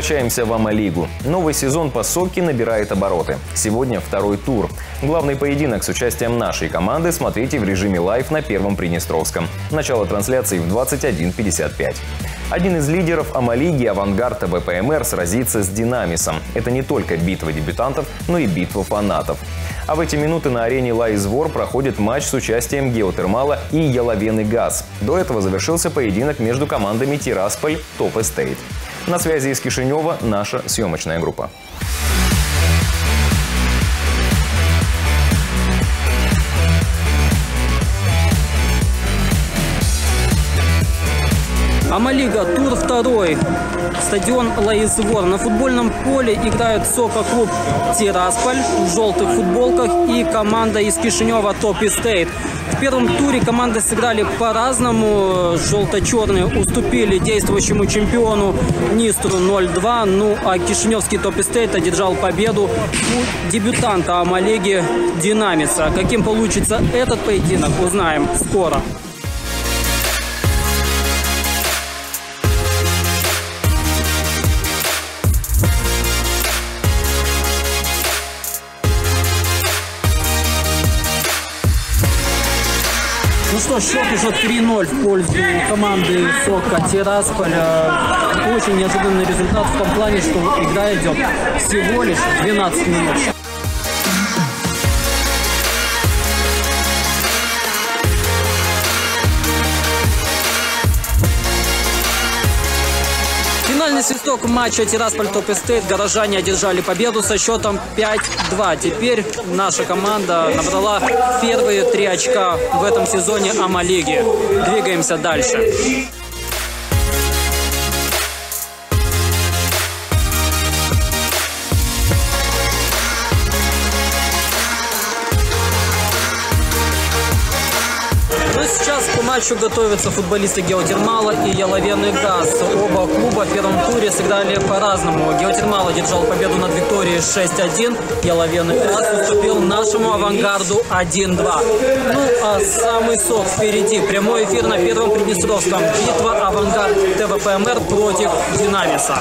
возвращаемся в Амолигу. Новый сезон по Сокке набирает обороты. Сегодня второй тур. Главный поединок с участием нашей команды смотрите в режиме лайв на Первом Приднестровском. Начало трансляции в 21:55. Один из лидеров Амолиги, Авангард ТВПМР, сразится с Динамисом. Это не только битва дебютантов, но и битва фанатов. А в эти минуты на арене Ла Извор проходит матч с участием Геотермала и Яловены Газ. До этого завершился поединок между командами Тирасполь, Топ Эстейт. На связи из Кишинева наша съемочная группа. Амолига, тур второй. Стадион Ла извор. На футбольном поле играют Сокка-клуб Тирасполь в желтых футболках и команда из Кишинева Топ Эстейт. В первом туре команды сыграли по-разному. Желто-черные уступили действующему чемпиону Нистру 0-2. Ну а кишиневский Топ Эстейт одержал победу у дебютанта Амолиги Динамиса. Каким получится этот поединок, узнаем скоро. Ну что, счет уже 3-0 в пользу команды Сокка-Тирасполь. Очень неожиданный результат в том плане, что игра идет всего лишь 12 минут. Финальный свисток матча Тирасполь-Топ Эстейт. Горожане одержали победу со счетом 5-2. Теперь наша команда набрала первые 3 очка в этом сезоне Амолиги. Двигаемся дальше. Сейчас к матчу готовятся футболисты Геотермала и Яловены Газ. Оба клуба в первом туре сыграли по-разному. Геотермал одержал победу над Викторией 6-1. Яловены Газ уступил нашему Авангарду 1-2. Ну а самый сок впереди. Прямой эфир на Первом Приднестровском. Битва Авангард ТВПМР против Динамиса.